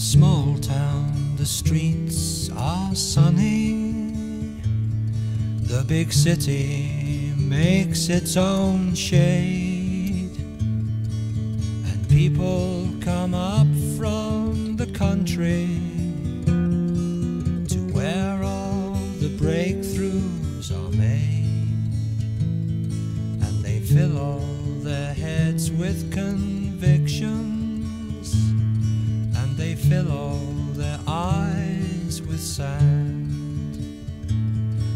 a small town, the streets are sunny. The big city makes its own shade, and people come up from the country to where all the breakthroughs are made, and they fill all their heads with conviction. They fill all their eyes with sand,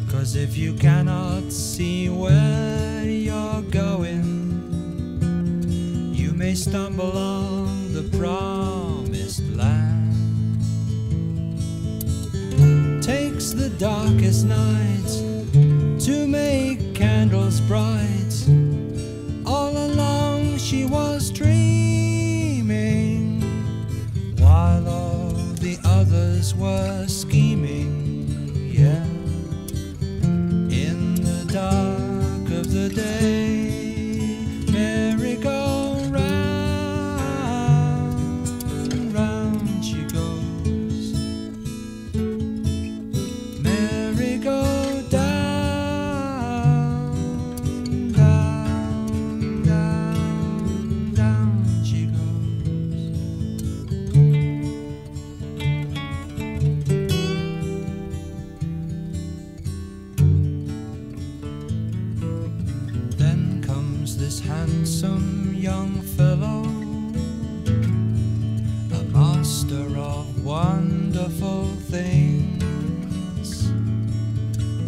'cause if you cannot see where you're going, you may stumble on the promised land. Takes the darkest night to make candles bright. All along she was dreaming, while all the others were scheming, yeah, in the dark of the day. Merry-go-round, round she goes. Merry-go-down, down, down, down she goes. This handsome young fellow, a master of wonderful things,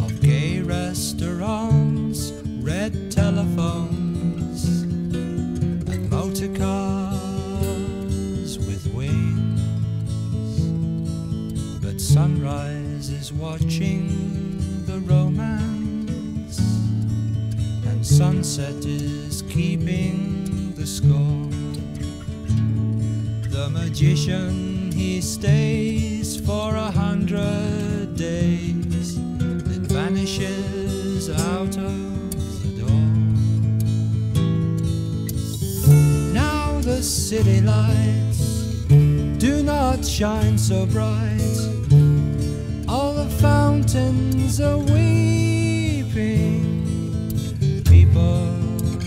of gay restaurants, red telephones, and motor cars with wings. But sunrise is watching the romance, sunset is keeping the score. The magician, he stays for 100 days, then vanishes out of the door. Now the city lights do not shine so bright. All the fountains are weeping. People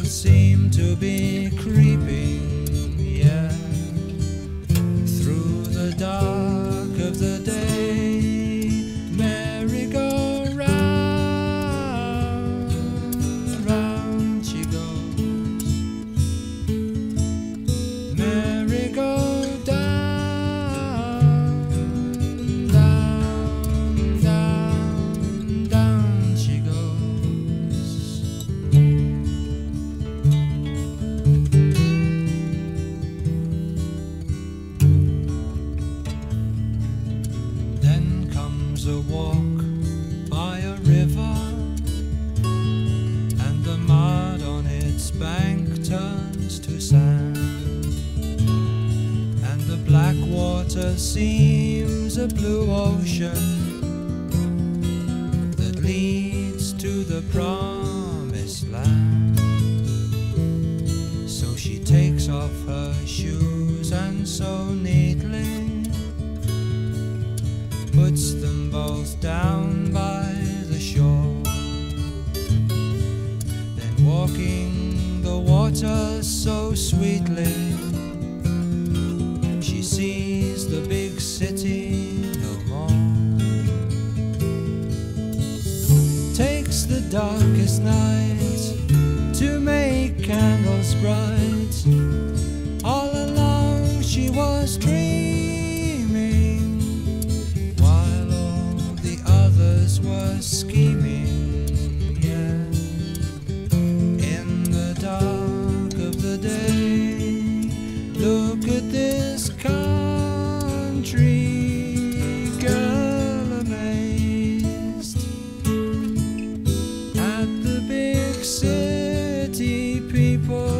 seem to be creeping, yeah, through the dark of the day. Merry-go-round, round she goes. Merry-go-down, down, down, down she goes. A walk by a river, and the mud on its bank turns to sand, and the black water seems a blue ocean that leads to the promised land. So she takes off her shoes and so neatly puts them both down by the shore. Then walking the water so sweetly, she sees the big city no more. Takes the darkest night to make candles bright. All along she was dreaming, was scheming, yeah, in the dark of the day. Look at this country girl amazed at the big city people.